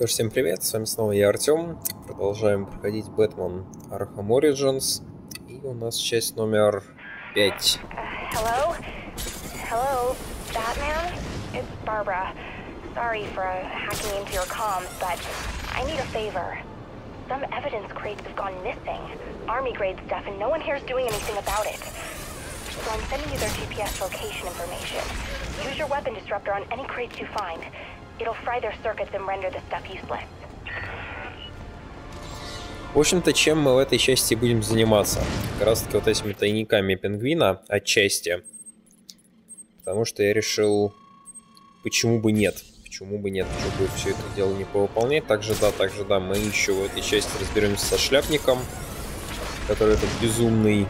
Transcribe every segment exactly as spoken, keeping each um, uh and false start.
Что ж, всем привет, с вами снова я, Артём. Продолжаем проходить Batman Arkham Origins. И у нас часть номер пять. Hello? Hello, Batman? It's Barbara. Sorry for hacking into your comms, but I need a favor. Some evidence crates have gone missing. Army grade stuff, and no one here is doing anything about it. So I'm sending you their джи пи эс location information. Use your weapon disruptor on any crates you find. It'll fry their circuits and render the stuff useless. В общем-то, чем мы в этой части будем заниматься? Как раз таки вот этими тайниками Пингвина, отчасти. Потому что я решил, почему бы нет. Почему бы нет, почему бы все это дело не повыполнять. Также да, также да, мы еще в этой части разберемся со шляпником, который этот безумный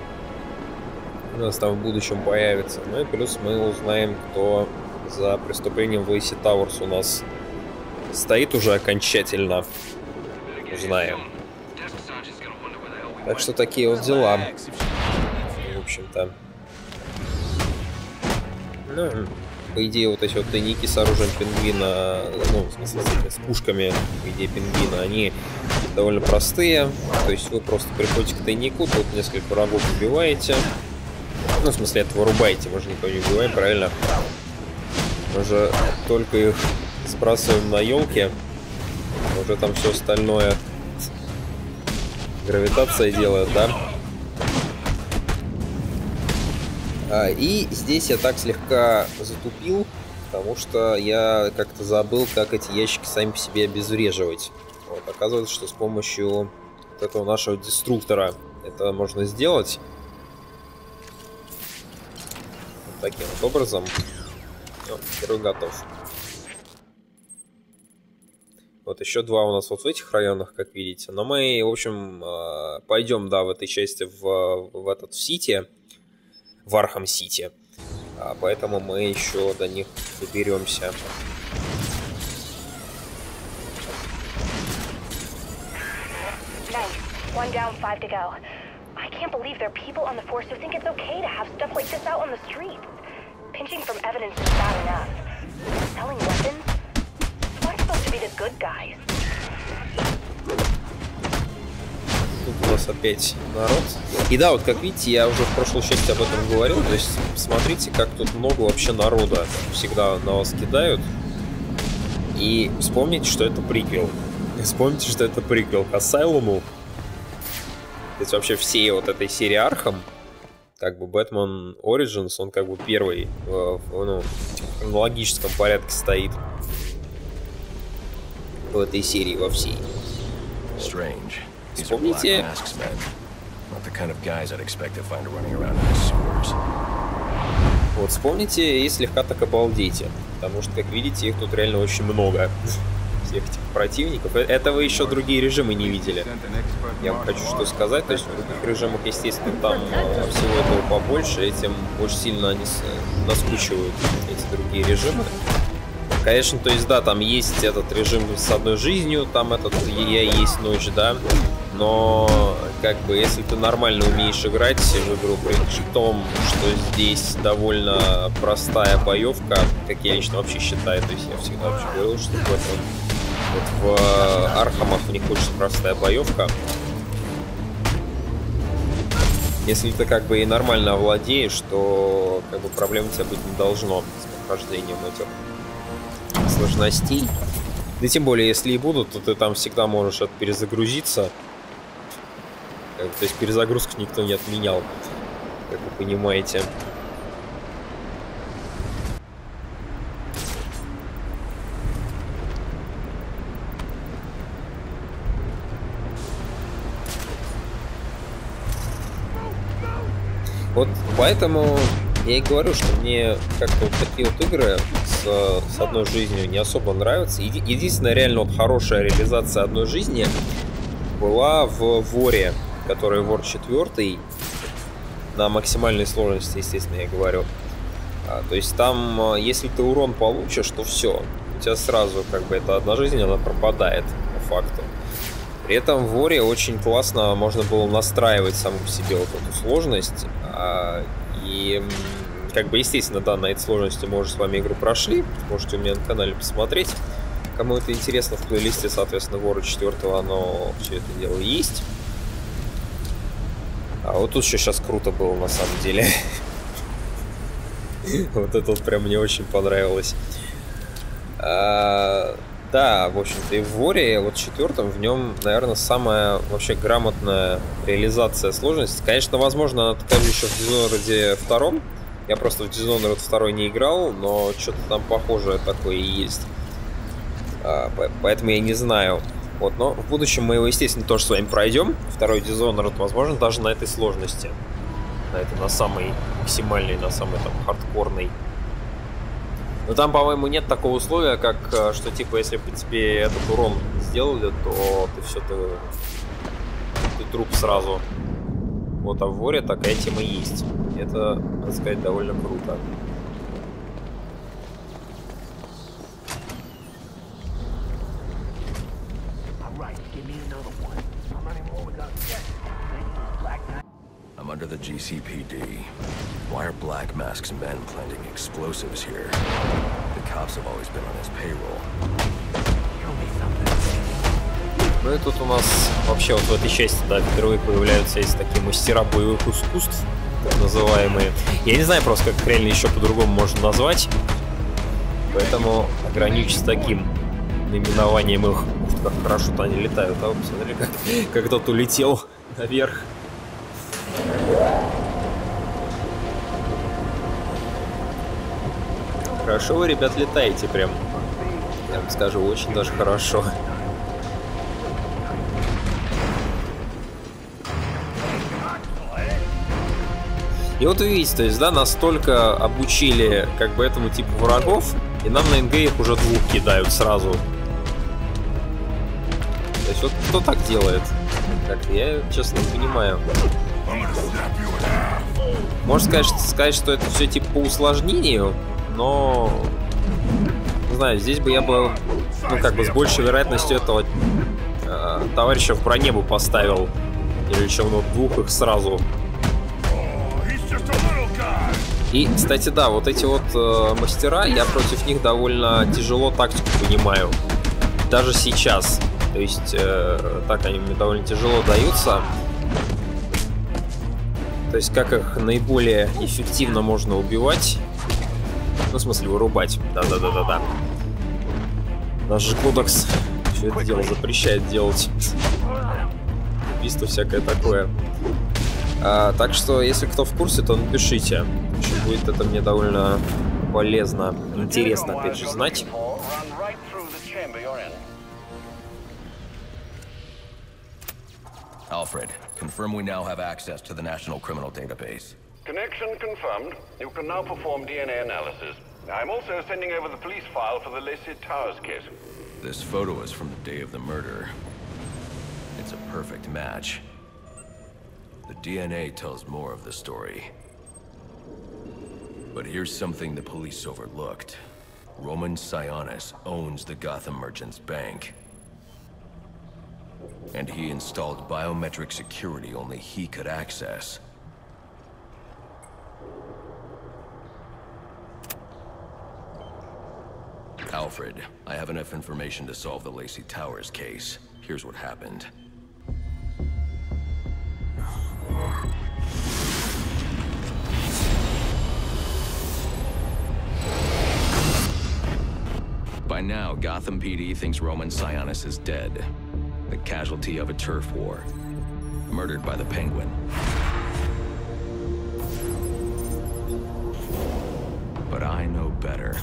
у нас там в будущем появится. Ну и плюс мы узнаем, кто за преступлением в Лейси Тауэрс у нас стоит уже окончательно. Узнаем. Так что такие вот дела. В общем-то. Ну, по идее, вот эти вот тайники с оружием Пингвина, ну, в смысле, с пушками, по идее, Пингвина, они довольно простые. То есть вы просто приходите к тайнику, тут несколько врагов убиваете. Ну, в смысле, это вырубаете, мы же никого не убиваем, правильно? Мы же только их сбрасываем на елки, уже там все остальное гравитация делает, да? А, и здесь я так слегка затупил, потому что я как-то забыл, как эти ящики сами по себе обезвреживать. Вот, оказывается, что с помощью вот этого нашего деструктора это можно сделать. Вот таким вот образом. Первый готов. Вот еще два у нас вот в этих районах, как видите. Но мы, в общем, пойдем, да, в этой части в, в этот в Сити, в Архам Сити. А поэтому мы еще до них доберемся. Pinching from evidence is bad enough. Selling weapons? We're supposed to be the good guys. Тут у нас опять народ. И да, вот как видите, я уже в прошлой части об этом говорил. То есть смотрите, как тут много вообще народа. Всегда на вас кидают. И вспомните, что это приквел. И вспомните, что это приквел к Асайлуму. То есть вообще все вот этой серии Архам. Как бы Batman Origins, он как бы первый э, ну, в хронологическом порядке стоит в этой серии во всей. Вспомните. Вот вспомните и слегка так обалдейте, потому что, как видите, их тут реально очень много. Всех этих противников. Этого еще другие режимы не видели. Я вам хочу что сказать. То есть в других режимах, естественно, там всего этого побольше. Этим очень сильно они наскучивают, эти другие режимы. Конечно, то есть, да, там есть этот режим с одной жизнью, там этот я есть ночь, да. Но, как бы, если ты нормально умеешь играть в игру, при том, что здесь довольно простая боевка, как я лично вообще считаю, то есть я всегда вообще говорил, что в этом... Вот в Архамах у них очень простая боевка. Если ты как бы и нормально овладеешь, то как бы проблем у тебя быть не должно с прохождением этих сложностей. Да тем более, если и будут, то ты там всегда можешь от перезагрузиться. Как бы, то есть перезагрузку никто не отменял, как вы понимаете. Вот поэтому я и говорю, что мне как-то вот такие вот игры с, с одной жизнью не особо нравятся. Еди, единственная реально вот хорошая реализация одной жизни была в Воре, который Вор четыре, на максимальной сложности, естественно, я говорю. А, то есть там, если ты урон получишь, то все, у тебя сразу как бы эта одна жизнь, она пропадает по факту. При этом в Воре очень классно можно было настраивать саму по себе вот эту сложность. И, как бы, естественно, да, на этой сложности мы уже с вами игру прошли. Можете у меня на канале посмотреть. Кому это интересно, в плейлисте, соответственно, Вора четвёртого оно все это дело есть. А вот тут еще сейчас круто было, на самом деле. Вот это вот прям мне очень понравилось. А, да, в общем-то, и в Воре, вот в четвертом, в нем, наверное, самая вообще грамотная реализация сложности. Конечно, возможно, она такая же еще в Dishonored втором. Я просто в Dishonored второй не играл, но что-то там похожее такое и есть. А, поэтому я не знаю. Вот, но в будущем мы его, естественно, тоже с вами пройдем. Второй Dishonored, возможно, даже на этой сложности. На этой, на самой максимальной, на самой там хардкорной. Но там, по-моему, нет такого условия, как, что, типа, если бы тебе этот урон сделали, то ты все, ты, ты труп сразу. Вот, а в Воре такая тема есть. Это, так сказать, довольно круто. I'm under the G C P D. Why are Black Mask's men planting explosives here? The cops have always been on his payroll. Ну и тут у нас вообще вот в этой части, да, впервые появляются есть такие мастера боевых искусств, так называемые. Я не знаю просто, как реально еще по-другому можно назвать, поэтому ограничусь таким наименованием их. Может, как хорошо-то они летают, а вы посмотрели, как, как тот улетел наверх. Хорошо вы, ребят, летаете прям. Я вам скажу, очень даже хорошо. И вот вы видите, то есть, да, настолько обучили как бы этому типу врагов, и нам на эн гэ их уже двух кидают сразу. То есть вот кто так делает? Так, я, честно, не понимаю. Можно сказать, сказать, что это все типа по усложнению, но, не знаю, здесь бы я бы, ну, как бы с большей вероятностью этого э, товарища в броне бы поставил, или чем, ну, двух их сразу. И, кстати, да, вот эти вот э, мастера, я против них довольно тяжело тактику понимаю, даже сейчас. То есть, э, так они мне довольно тяжело даются. То есть, как их наиболее эффективно можно убивать. Ну, в смысле, вырубать. Да-да-да-да-да. Наш же кодекс все это дело запрещает делать. Убийство всякое такое. А, так что, если кто в курсе, то напишите. Будет это мне довольно полезно. Интересно, опять же, знать. Alfred, confirm we now have access to the National Criminal Database. Connection confirmed. You can now perform ди эн эйanalysis. I'm also sending over the police file for the Lacey Towers case. This photo is from the day of the murder. It's a perfect match. The ди эн эйtells more of the story. But here's something the police overlooked. Roman Sionis owns the Gotham Merchants Bank. And he installed biometric security only he could access. Alfred, I have enough information to solve the Lacey Towers case. Here's what happened. By now, Gotham пи ди thinks Roman Sionis is dead. The casualty of a turf war, murdered by the Penguin. But I know better.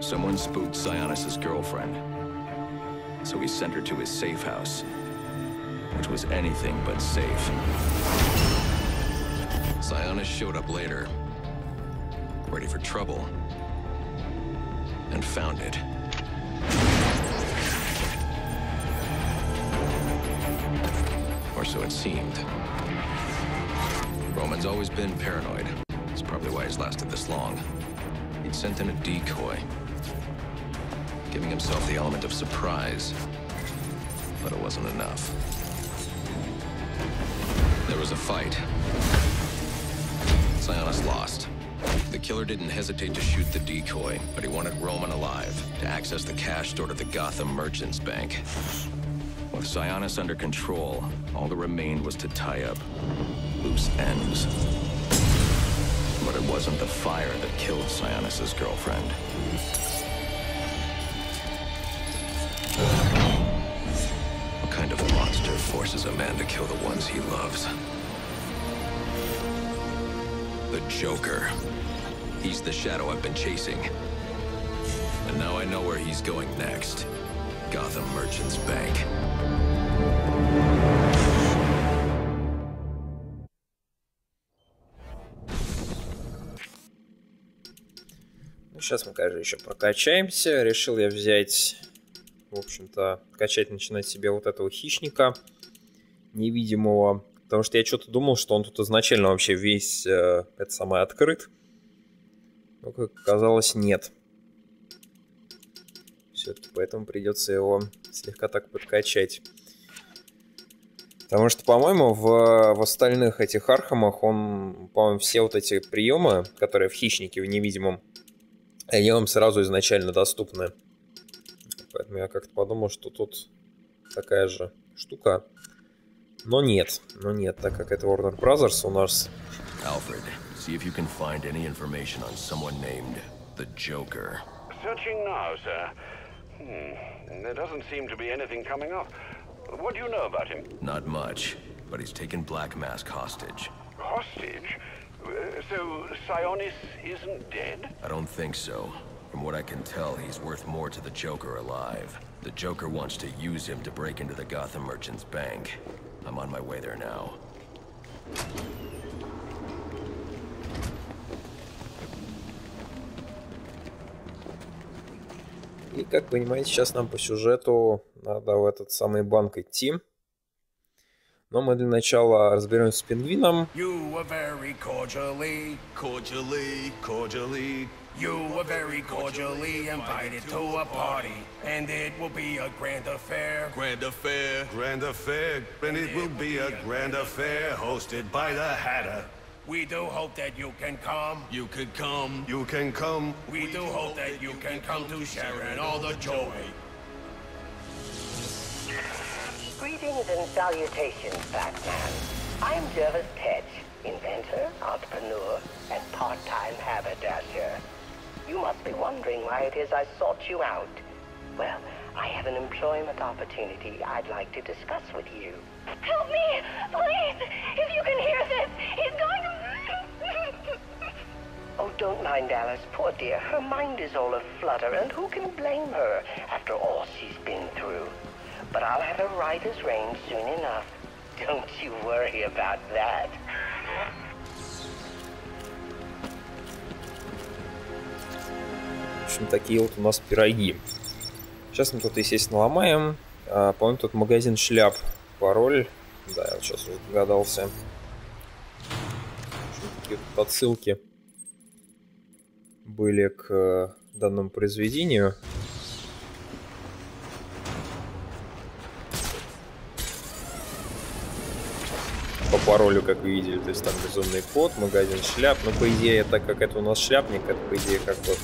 Someone spooked Sionis's girlfriend, so he sent her to his safe house, which was anything but safe. Sionis showed up later, ready for trouble, and found it. Or so it seemed. Roman's always been paranoid. That's probably why he's lasted this long. He'd sent in a decoy, giving himself the element of surprise, but it wasn't enough. Sionis lost. The killer didn't hesitate to shoot the decoy, but he wanted Roman alive to access the cash stored at the Gotham Merchants Bank. With Sionis under control, all that remained was to tie up loose ends. But it wasn't the fire that killed Sionis' girlfriend. What kind of monster forces a man to kill the ones he loves? The Joker. He's the shadow I've been chasing. And now I know where he's going next. Gotham Merchants Bank. Сейчас мы, кажется, еще прокачаемся. Решил я взять, в общем-то, качать, начинать себе вот этого хищника невидимого. Потому что я что-то думал, что он тут изначально вообще весь, э, это самое, открыт. Но, как оказалось, нет. Все-таки поэтому придется его слегка так подкачать. Потому что, по-моему, в, в остальных этих Архамах он, по-моему, все вот эти приемы, которые в Хищнике, в Невидимом, они вам сразу изначально доступны. Поэтому я как-то подумал, что тут такая же штука. Но нет, но нет, так как это Warner Brothers у нас. Alfred, see if you can find any information on someone named the Joker. Searching now, sir. Hmm. There doesn't seem to be anything coming up. What do you know about him? Not much, but he's taken Black Mask hostage. Hostage? So Sionis isn't dead? I don't think so. From what I can tell, he's worth more to the Joker alive. The Joker wants to use him to break into the Gotham Merchants Bank. I'm on my way there now. И, как понимаете, сейчас нам по сюжету надо в этот самый банк идти. Но мы для начала разберемся с Пингвином. You were very cordially invited to a party, and it will be a grand affair. Grand affair, grand affair, and it will be a grand affair hosted by the Hatter. We do hope that you can come. You could come. You can come. We do hope that you can come to share in all the joy. Greetings and salutations, Batman. I'm Jervis Tetch, inventor, entrepreneur, and part-time haberdasher. You must be wondering why it is I sought you out. Well, I have an employment opportunity I'd like to discuss with you. Help me, please! If you can hear this, he's going to... Oh, don't mind Alice, poor dear. Her mind is all aflutter, and who can blame her after all she's been through? But I'll have her right as rain soon enough. Don't you worry about that. В общем, такие вот у нас пироги. Сейчас мы тут, естественно, ломаем. А, по-моему, тут магазин шляп. Пароль. Да, я вот сейчас уже догадался. Такие вот отсылки были к данному произведению. По паролю, как вы видели, то есть там безумный код, магазин шляп. Но, по идее, так как это у нас шляпник, это, по идее, как вот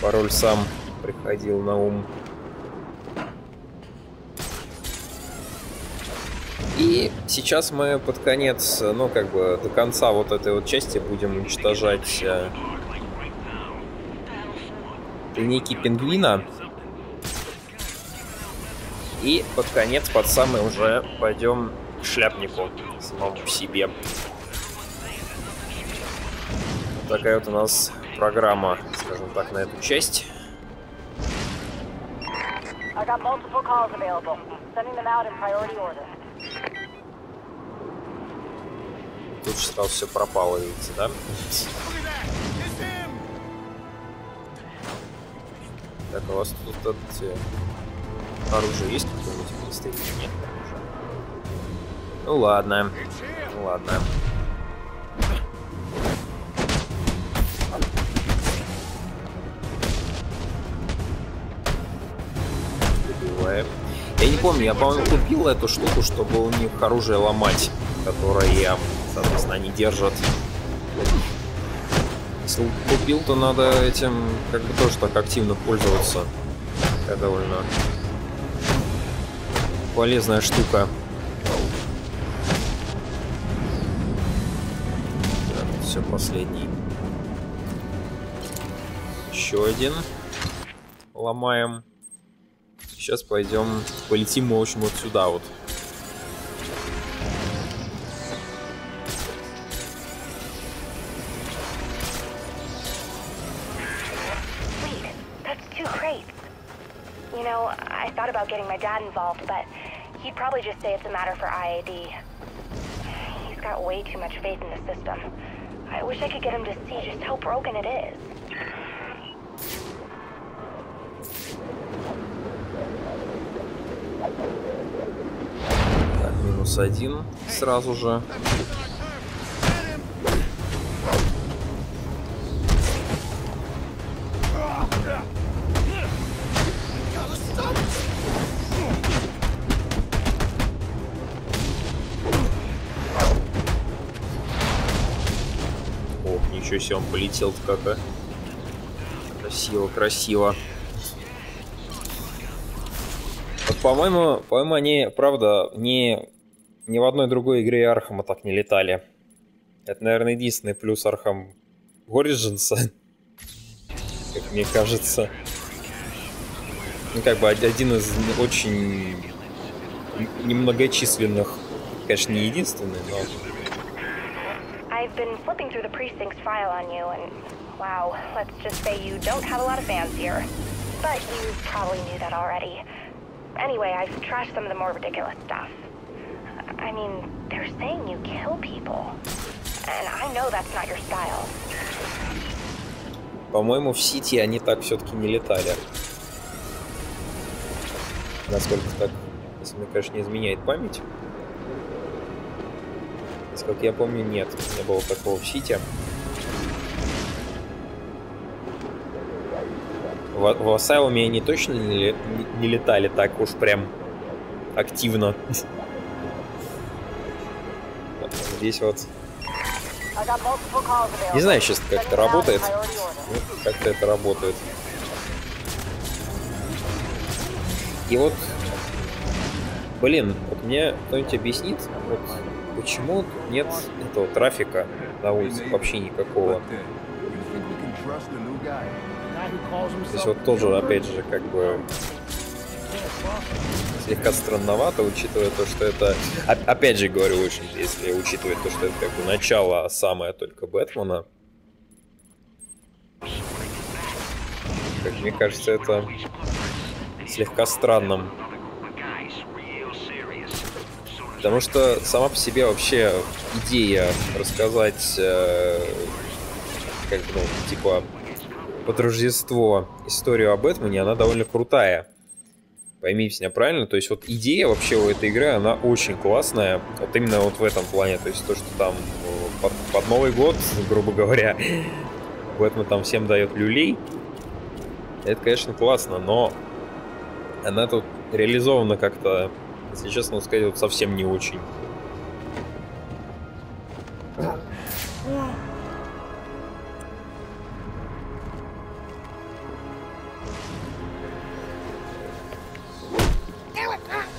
пароль сам приходил на ум. И сейчас мы под конец, ну, как бы до конца вот этой вот части будем уничтожать э, некий пингвина. И под конец, под самый уже пойдем к шляпнику самому по себе. Вот такая вот у нас программа, скажем так, на эту часть. Тут же сразу все пропало, видите, да? Так, у вас тут от... оружие есть какое-нибудь представитель? Нет. Ну ладно, ну ладно. Добиваем. Я не помню, я, по-моему, купил эту штуку, чтобы у них оружие ломать, которое, соответственно, они держат. Если убил, то надо этим как бы тоже так активно пользоваться. Такая довольно полезная штука. Так, все, последний. Еще один. Ломаем. Сейчас пойдем, полетим мы, в общем, вот сюда вот. Так, минус один сразу же. Ничего себе, он полетел как-то. Красиво, красиво. Вот, по-моему, по-моему, они, правда, ни, ни в одной другой игре Архама так не летали. Это, наверное, единственный плюс Архам Ориджинса, как мне кажется. Ну, как бы один из очень немногочисленных, конечно, не единственный, но... I've been flipping through the precinct's file on you, and wow, let's just say you don't have a lot of fans here. But you probably knew that already. Anyway, I've trashed some of the more ridiculous stuff. I mean, they're saying you kill people, and I know that's not your style. По-моему, в Сити они так все-таки не летали. Насколько так, если мне, конечно, не изменяет память. Как я помню, нет, не было такого в Сити. В, в Асайлуме они точно не, не, не летали так уж прям активно. Здесь вот... Не знаю, сейчас как это работает. Как-то это работает. И вот... Блин, вот мне кто-нибудь объяснит? Вот... Почему нет этого трафика на улице вообще никакого? То есть вот тоже, опять же, как бы слегка странновато, учитывая то, что это... Опять же говорю, очень, если учитывать то, что это как бы начало самое только Бэтмена. Как мне кажется, это слегка странным. Потому что сама по себе вообще идея рассказать, э, как бы, ну, типа, под Рождество историю о Бэтмене, она довольно крутая. Поймите меня правильно, то есть вот идея вообще у этой игры, она очень классная, вот именно вот в этом плане, то есть то, что там под, под Новый год, грубо говоря, Бэтмен там всем дает люлей, это, конечно, классно, но она тут реализована как-то... Если честно сказать, вот совсем не очень.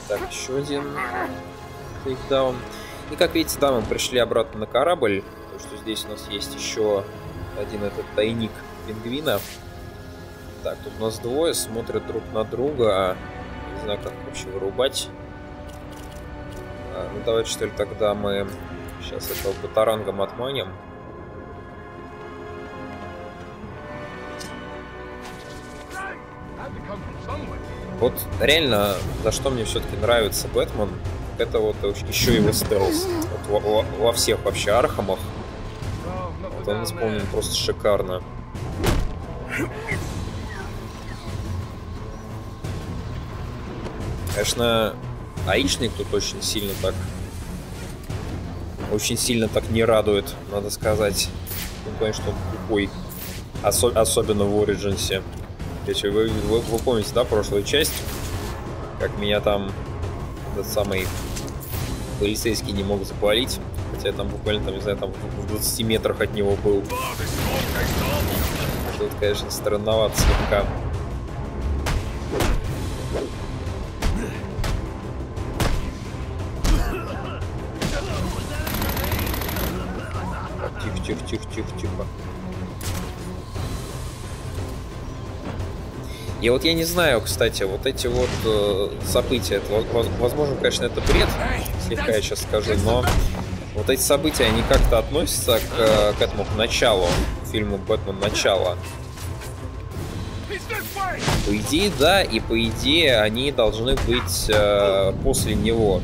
Так, еще один тейкдаун. И как видите, да, мы пришли обратно на корабль. Потому что здесь у нас есть еще один этот тайник пингвина. Так, тут у нас двое смотрят друг на друга. Не знаю, как вообще вырубать. Ну давайте, что ли, тогда мы сейчас этого батарангом отманим. Вот реально, за что мне все-таки нравится Бэтмен, это вот еще его стелс. Вот во, во всех вообще Архамах. Вот он исполнен просто шикарно. Конечно... Аишник тут очень сильно так, очень сильно так не радует, надо сказать. Ну, конечно, он тупой, Осо особенно в Ориджинсе. Если вы, вы, вы помните, да, прошлую часть, как меня там этот самый полицейский не мог запалить, Хотя я там буквально, там, не знаю, там в двадцати метрах от него был. Тут, конечно, странновато слегка. Тихо-тихо-тихо-тихо-тихо. Я вот я не знаю, кстати, вот эти вот э, события, это, возможно, конечно, это бред, слегка я сейчас скажу, но вот эти события, они как-то относятся к, к этому, к началу, к фильму «Бэтмен. Начало». По идее, да, и по идее они должны быть э, после него.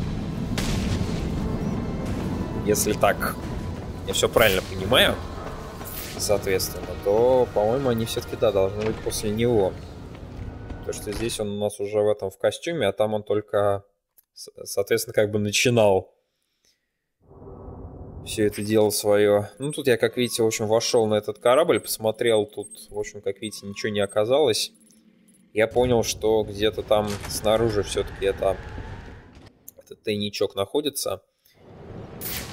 Если так, я все правильно понимаю, соответственно, то, по-моему, они все-таки, да, должны быть после него. Потому что здесь он у нас уже в этом в костюме, а там он только, соответственно, как бы начинал все это дело свое. Ну, тут я, как видите, в общем, вошел на этот корабль, посмотрел, тут, в общем, как видите, ничего не оказалось. Я понял, что где-то там снаружи все-таки это, этот тайничок находится.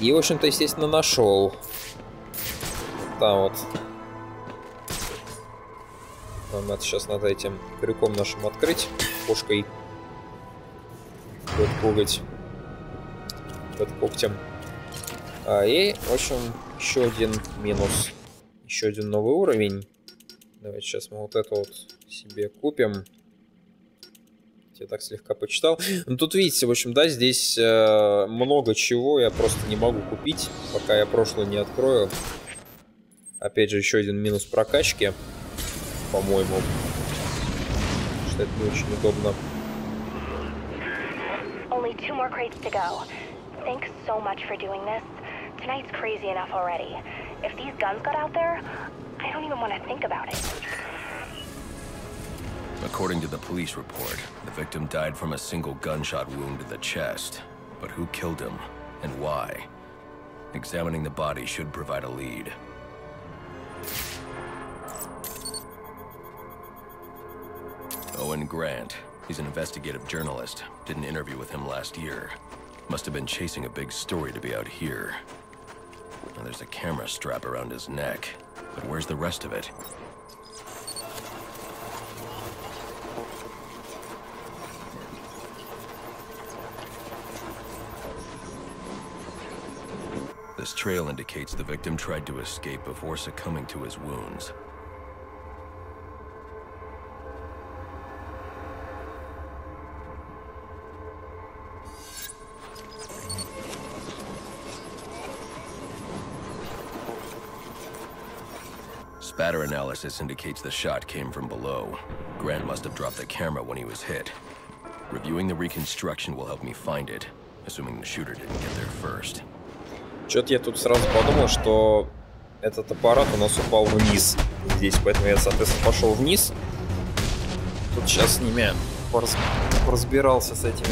И, в общем-то, естественно, нашел. Там вот... Нам это сейчас надо этим крюком нашим открыть, пушкой. Вот коготь. Вот когтем. А, и, в общем, еще один минус. Еще один новый уровень. Давайте сейчас мы вот это вот себе купим. Я так слегка почитал. Ну, тут, видите, в общем, да, здесь э, много чего я просто не могу купить, пока я прошлое не открою. Опять же, еще один минус прокачки. По-моему, что это не очень удобно. According to the police report, the victim died from a single gunshot wound to the chest. But who killed him and why? Examining the body should provide a lead. Owen Grant. He's an investigative journalist. Did an interview with him last year. Must have been chasing a big story to be out here. Now there's a camera strap around his neck. But where's the rest of it? This trail indicates the victim tried to escape before succumbing to his wounds. Spatter analysis indicates the shot came from below. Grant must have dropped the camera when he was hit. Reviewing the reconstruction will help me find it, assuming the shooter didn't get there first. Чё-то я тут сразу подумал, что этот аппарат у нас упал вниз здесь, поэтому я, соответственно, пошел вниз. Тут сейчас с ними пораз... разбирался с этими,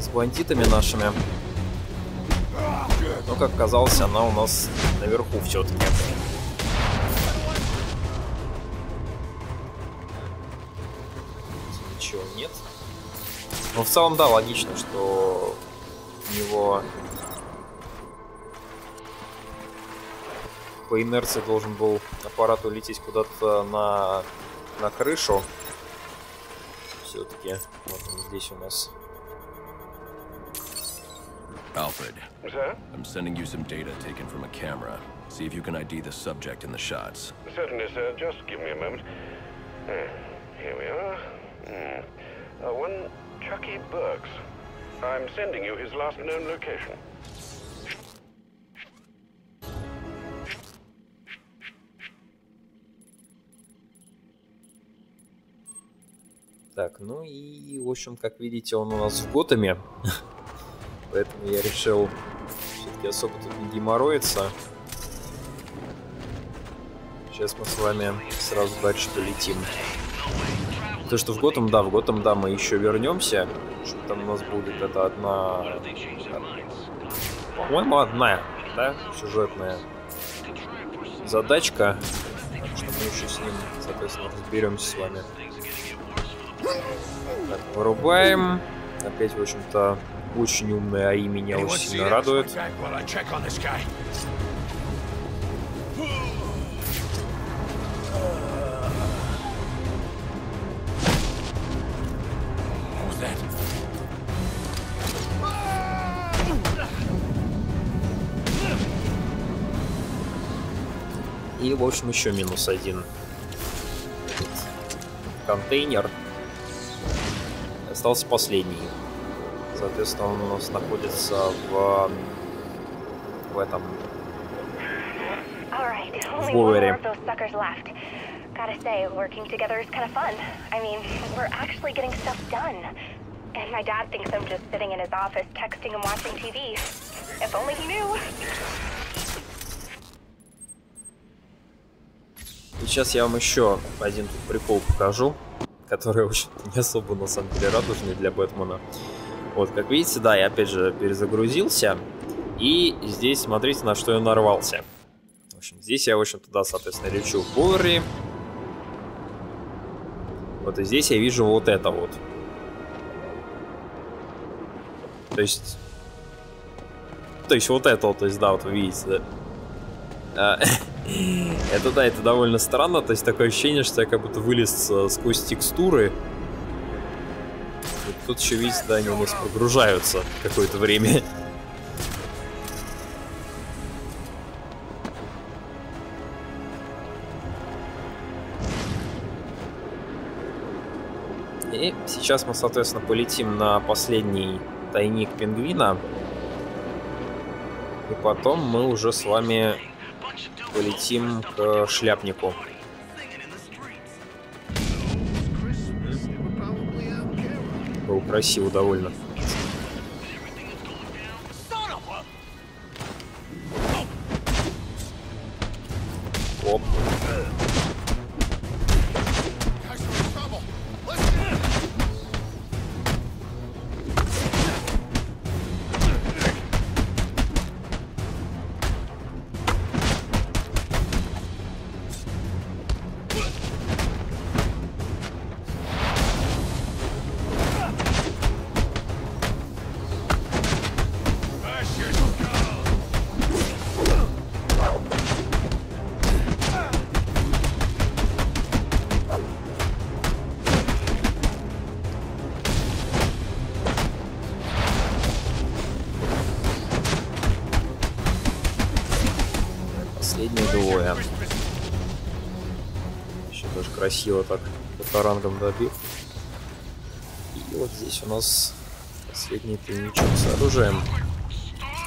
с бандитами нашими. Но, как оказалось, она у нас наверху все-таки. Ничего нет. Но в целом, да, логично, что у него по инерции должен был аппарат улететь куда-то на, на крышу. Все-таки вот он здесь у нас. Alfred, sir? I'm sending you some data taken from a camera. See if you can I D the subject in the shots. Certainly, sir. Just give me a moment. Here we are. Uh, one Chucky Burks. I'm sending you his last known location. Так, ну и, в общем, как видите, он у нас в Готэме. Поэтому я решил все-таки особо тут не геморроиться. Сейчас мы с вами сразу дальше полетим. То, что в Готэм, да, в Готэм, да, мы еще вернемся. Что там у нас будет, это одна... По-моему, одна, да, сюжетная задачка. Так что мы еще с ним, соответственно, разберемся с вами. Так, вырубаем. Опять, в общем-то, очень умная эй ай, меня очень сильно радует. И, в общем, еще минус один контейнер. Остался последний. Соответственно, он у нас находится в, в этом... в Бовере. Сейчас я вам еще один тут прикол покажу, который очень не особо на самом деле радужный для Бэтмена. Вот, как видите, да, я опять же перезагрузился, и здесь смотрите, на что я нарвался. В общем, здесь я, в общем-то, да, соответственно, лечу в Боверли. Вот, и здесь я вижу вот это вот. То есть... То есть вот это вот, то есть, да, вот вы видите, да. Это, да, это довольно странно, то есть такое ощущение, что я как будто вылез сквозь текстуры. Вот тут еще, видите, да, они у нас погружаются какое-то время. И сейчас мы, соответственно, полетим на последний тайник пингвина. И потом мы уже с вами... полетим к шляпнику. Было красиво довольно. Оп. Красиво так по рангам добил. И вот здесь у нас последний тайничок с оружием.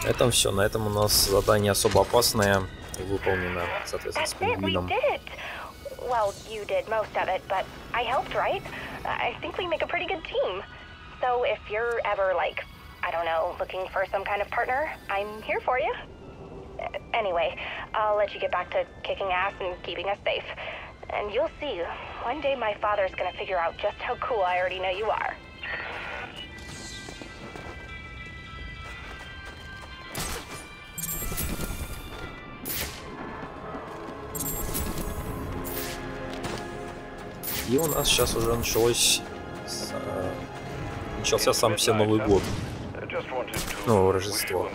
На этом все. На этом у нас задание особо опасное и выполнено, соответственно, с пингвином. And you'll see, one day my father's gonna figure out just how cool I already know you are. И у нас сейчас уже началось... С, э, начался сам все Новый год. Ну, Рождество.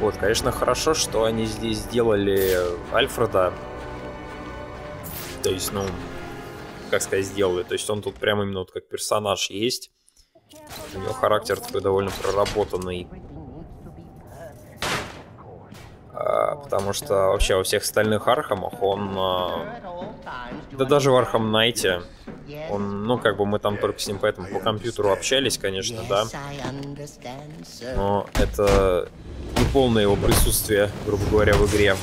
Вот, конечно, хорошо, что они здесь сделали Альфреда. То есть, ну, как сказать, сделали. То есть он тут прямо именно вот как персонаж есть. У него характер такой довольно проработанный. А, потому что вообще во всех остальных Архамах он... А, да даже в Архам Найте. Он, ну, как бы мы там только с ним поэтому по компьютеру общались, конечно, да. Но это... неполное его присутствие, грубо говоря, в игре.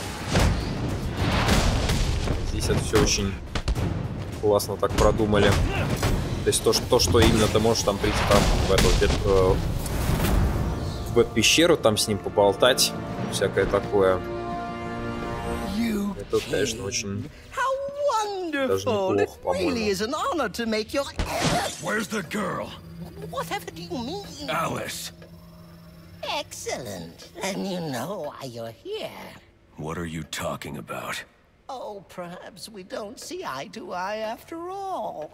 Здесь это все очень классно так продумали. То есть то, что, то, что именно ты можешь там прийти там, в эту в эту пещеру, там с ним поболтать, всякое такое. Это, конечно, очень даже неплохо, по-моему. Excellent. Then you know why you're here. What are you talking about? Oh, perhaps we don't see eye to eye after all.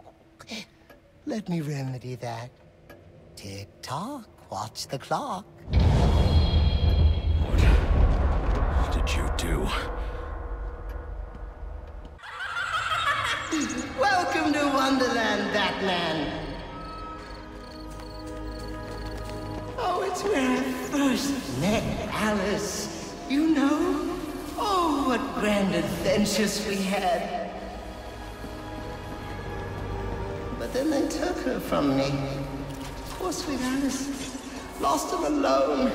Let me remedy that. Tick-tock, watch the clock. What did you do? Welcome to Wonderland, Batman. Oh, it's where I first met Alice. You know? Oh, what grand adventures we had. But then they took her from me. Poor sweet Alice. Lost her alone.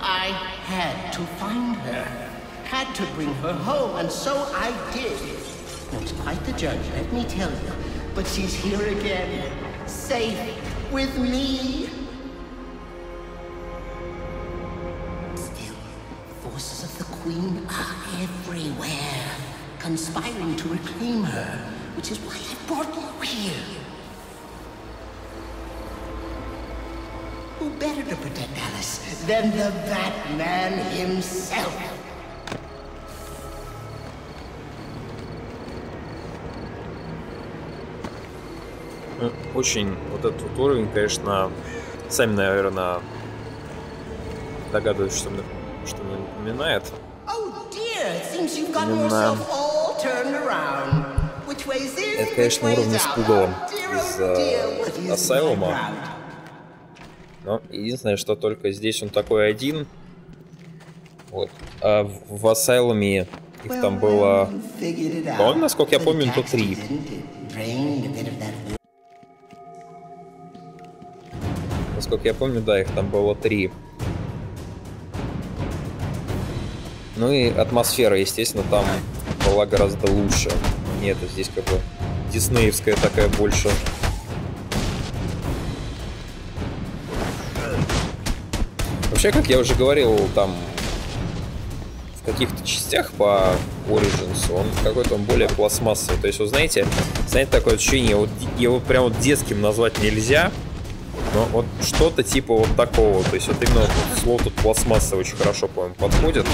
I had to find her. Had to bring her home, and so I did. It was quite the journey, let me tell you. But she's here again. Safe. With me. Queen are everywhere, conspiring to reclaim her, which is why I brought you here. Who better to protect Alice than the Batman himself? Очень вот этот вот уровень, конечно, сами, наверное, догадываюсь, что мне, что мне напоминает. Это, конечно, уровень с пугалом из Асайлума. Но единственное, что только здесь он такой один. Вот. А в Асайлуме их там было... По-моему, насколько я помню, то три. Насколько я помню, да, их там было три. Ну и атмосфера, естественно, там была гораздо лучше. Нет, здесь как бы диснеевская такая больше. Вообще, как я уже говорил, там в каких-то частях по Origins он какой-то он более пластмассовый. То есть, вы знаете, знаете, такое ощущение, вот его прям вот детским назвать нельзя. Но вот что-то типа вот такого. То есть, вот именно вот слово тут пластмассовый очень хорошо, по-моему, подходит.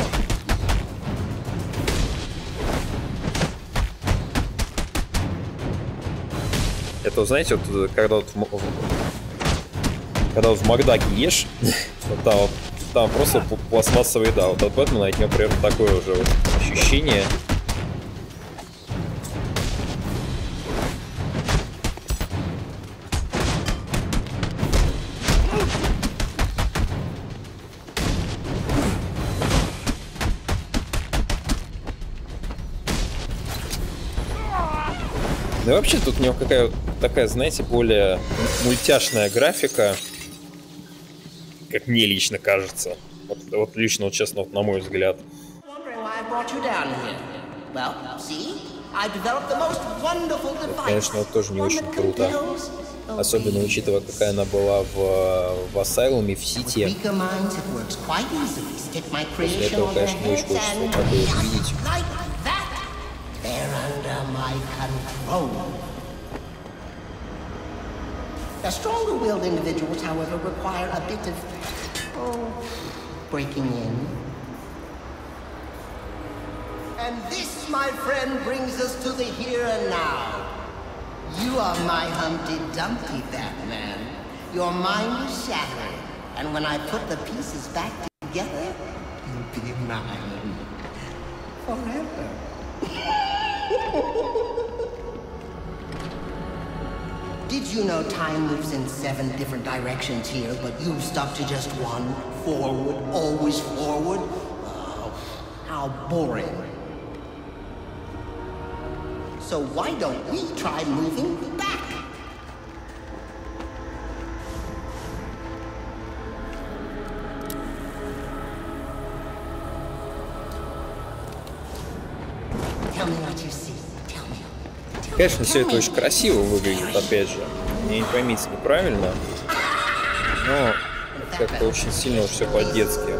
Это, знаете, вот, когда, вот в, когда вот в Макдаке ешь, вот там, вот, там просто пластмассовая еда. Вот от Бэтмена от него прям такое уже вот ощущение. Да вообще тут у него какая такая, знаете, более мультяшная графика, как мне лично кажется. Вот, вот лично, вот честно, вот, на мой взгляд. Это, конечно, вот тоже не очень круто. Особенно учитывая, какая она была в, в Асайлуме, в Сити. После этого, конечно, не очень хочется вот такое увидеть. My control. The stronger-willed individuals, however, require a bit of oh, breaking in. And this, my friend, brings us to the here and now. You are my Humpty Dumpty, Batman. Your mind is shattered, and when I put the pieces back together, you'll be mine forever. Did you know time moves in seven different directions here, but you stuck to just one? Forward, always forward? Oh, how boring. So why don't we try moving back? Конечно, все это очень красиво выглядит, опять же. Мне не поймите неправильно, но как-то очень сильно все по-детски.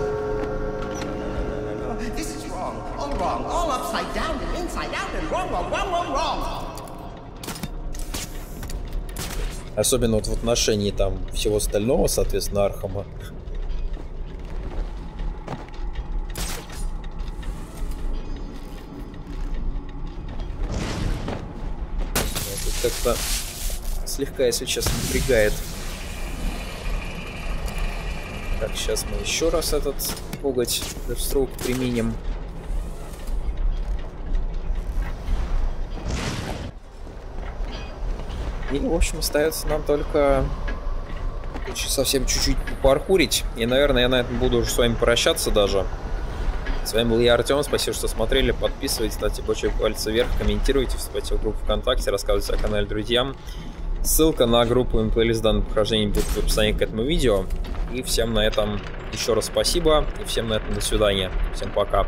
Особенно вот в отношении там всего остального, соответственно, Архама. как-то слегка, если честно, напрягает. Так, сейчас мы еще раз этот коготь Дэфстроук применим. И, в общем, остается нам только совсем чуть-чуть паркурить. И, наверное, я на этом буду уже с вами прощаться даже. С вами был я, Артем. Спасибо, что смотрели. Подписывайтесь, ставьте большой палец вверх, комментируйте, вступайте в группу ВКонтакте, рассказывайте о канале друзьям. Ссылка на группу и плейлист данного прохождения будет в описании к этому видео. И всем на этом еще раз спасибо. И всем на этом до свидания. Всем пока.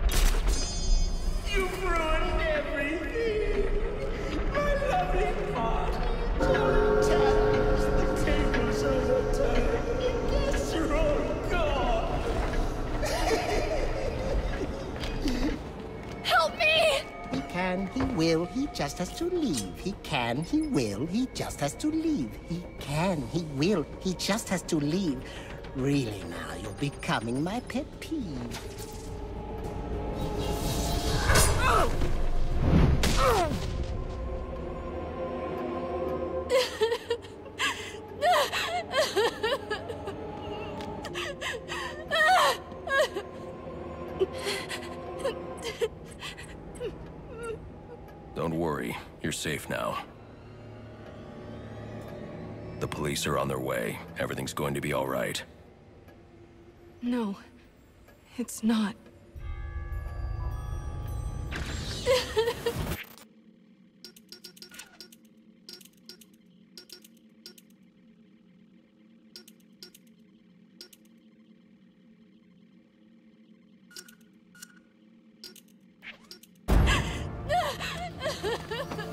He will, he just has to leave. He can, he will, he just has to leave. He can, he will, he just has to leave. Really now, you're becoming my pet peeve. Oh! Oh! Don't worry, you're safe now. The police are on their way. Everything's going to be all right. No, it's not. Ha ha ha!